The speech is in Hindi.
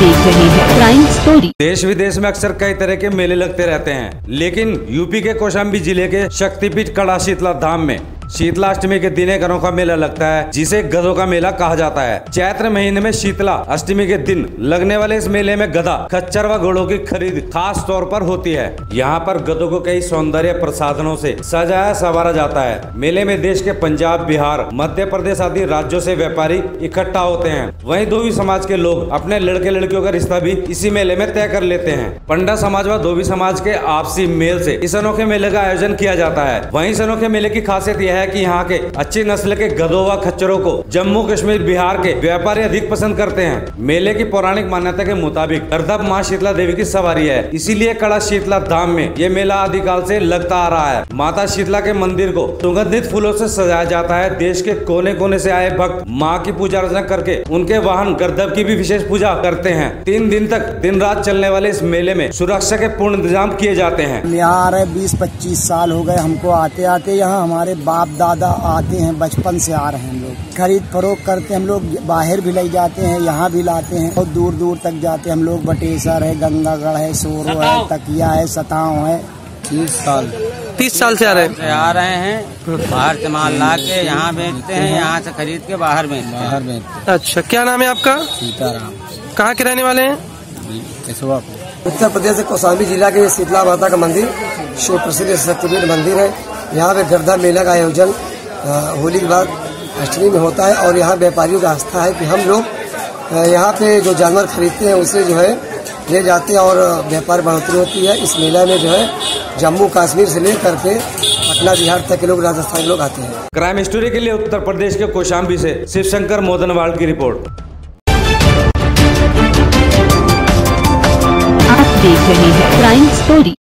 देख रहे हैं क्राइम स्टोरी। देश विदेश में अक्सर कई तरह के मेले लगते रहते हैं, लेकिन यूपी के कौशाम्बी जिले के शक्तिपीठ कड़ासीतला धाम में शीतला अष्टमी के दिन गधों का मेला लगता है, जिसे गधों का मेला कहा जाता है। चैत्र महीने में शीतला अष्टमी के दिन लगने वाले इस मेले में गधा, खच्चर व घोड़ों की खरीद खास तौर पर होती है। यहाँ पर गधों को कई सौंदर्य प्रसाधनों से सजाया संवारा जाता है। मेले में देश के पंजाब, बिहार, मध्य प्रदेश आदि राज्यों से व्यापारी इकट्ठा होते हैं। वहीं धोबी समाज के लोग अपने लड़के लड़कियों का रिश्ता भी इसी मेले में तय कर लेते हैं। पंडा समाज व धोबी समाज के आपसी मेल से इस अनोखे मेले का आयोजन किया जाता है। वहीं इस अनोखे मेले की खासियत यह है कि यहाँ के अच्छी नस्ल के गधों व खच्चरों को जम्मू कश्मीर, बिहार के व्यापारी अधिक पसंद करते हैं। मेले की पौराणिक मान्यता के मुताबिक कर्तव्य माँ शीतला देवी की सवारी है, इसीलिए कड़ा शीतला धाम में ये मेला आदिकाल से लगता आ रहा है। माता शीतला के मंदिर को सुगंधित फूलों से सजाया जाता है। देश के कोने कोने से आए भक्त माँ की पूजा अर्चना करके उनके वाहन कर्तव्य की भी विशेष पूजा करते हैं। 3 दिन तक दिन रात चलने वाले इस मेले में सुरक्षा के पूर्ण इंतजाम किए जाते हैं। यहाँ आ रहे 20-25 साल हो गए हमको आते आते। यहाँ हमारे बाप दादा आते हैं, बचपन से आ रहे हैं। हम लोग खरीद फरोख्त करते हैं, हम लोग बाहर भी ले जाते हैं, यहाँ भी लाते हैं और दूर दूर तक जाते हैं। हम लोग बटेसर है, गंगागढ़ है, सोरो है, तकिया है, सताव है। 30 साल से आ रहे हैं। बाहर से माल ला के यहाँ बेचते हैं, यहाँ से खरीद के बाहर बेचते हैं। अच्छा, क्या नाम है आपका? सीताराम। कहाँ के रहने वाले हैं? उत्तर प्रदेश के कौशाम्बी जिला के शीतला माता का मंदिर शिव प्रसिद्ध शक्तिपीठ मंदिर है। यहाँ पे गधा मेला का आयोजन होली के बाद अष्टमी में होता है और यहाँ व्यापारियों का आस्था है कि हम लोग यहाँ पे जो जानवर खरीदते हैं उसे जो है ले जाते हैं और व्यापार बढ़ोतरी होती है। इस मेला में जो है जम्मू कश्मीर से लेकर के पटना, बिहार तक के लोग, राजस्थान के लोग आते हैं। क्राइम स्टोरी के लिए उत्तर प्रदेश के कौशाम्बी से शिव शंकर मोदनवाल की रिपोर्ट। आप देख रहे हैं क्राइम स्टोरी।